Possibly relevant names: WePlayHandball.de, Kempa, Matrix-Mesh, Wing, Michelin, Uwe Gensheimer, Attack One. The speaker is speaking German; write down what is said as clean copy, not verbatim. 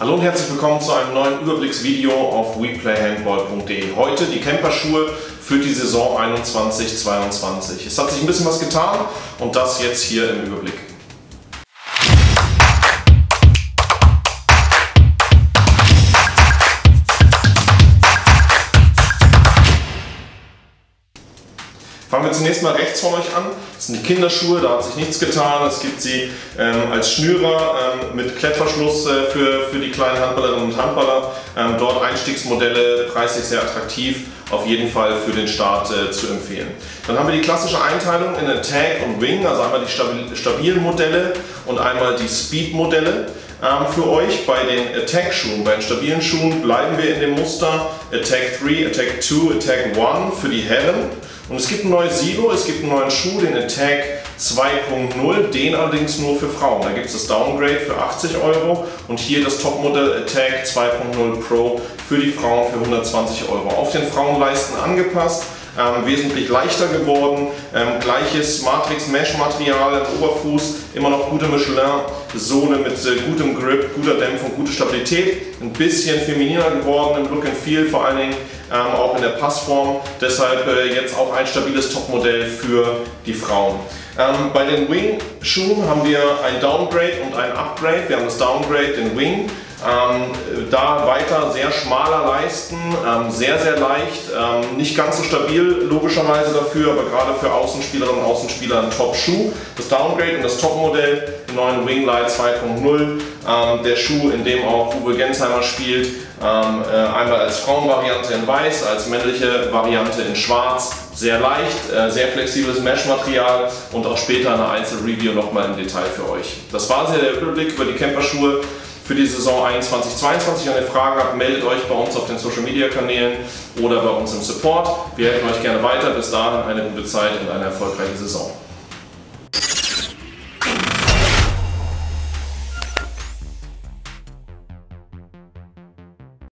Hallo und herzlich willkommen zu einem neuen Überblicksvideo auf WePlayHandball.de. Heute die Kempa-Schuhe für die Saison 21/22. Es hat sich ein bisschen was getan und das jetzt hier im Überblick. Fangen wir zunächst mal rechts von euch an. Das sind die Kinderschuhe, da hat sich nichts getan. Es gibt sie als Schnürer mit Klettverschluss für die kleinen Handballerinnen und Handballer. Dort Einstiegsmodelle, preislich sehr attraktiv, auf jeden Fall für den Start zu empfehlen. Dann haben wir die klassische Einteilung in Attack und Wing, also einmal die stabilen Modelle und einmal die Speed-Modelle. Für euch bei den Attack-Schuhen, bei den stabilen Schuhen bleiben wir in dem Muster Attack 3, Attack 2, Attack 1 für die Herren. Und es gibt ein neues Silo, es gibt einen neuen Schuh, den Attack 2.0, den allerdings nur für Frauen. Da gibt es das Downgrade für 80 € und hier das Topmodell Attack 2.0 Pro für die Frauen für 120 €. Auf den Frauenleisten angepasst, wesentlich leichter geworden, gleiches Matrix-Mesh-Material im Oberfuß, immer noch gute Michelin-Sohle mit gutem Grip, guter Dämpfung, gute Stabilität. Ein bisschen femininer geworden im Look and Feel, vor allen Dingen auch in der Passform. Deshalb jetzt auch ein stabiles Topmodell für die Frauen. Bei den Wing-Schuhen haben wir ein Downgrade und ein Upgrade. Wir haben das Downgrade, den Wing. Da weiter sehr schmaler Leisten, sehr, sehr leicht, nicht ganz so stabil logischerweise dafür, aber gerade für Außenspielerinnen und Außenspieler ein Top-Schuh. Das Downgrade und das Top-Modell, den neuen Wing Light 2.0, der Schuh, in dem auch Uwe Gensheimer spielt, einmal als Frauenvariante in Weiß, als männliche Variante in Schwarz. Sehr leicht, sehr flexibles Mesh-Material und auch später eine Einzel-Review nochmal im Detail für euch. Das war sehr der Überblick über die Kempa-Schuhe für die Saison 21/22. Wenn ihr Fragen habt, meldet euch bei uns auf den Social-Media-Kanälen oder bei uns im Support. Wir helfen euch gerne weiter. Bis dahin eine gute Zeit und eine erfolgreiche Saison.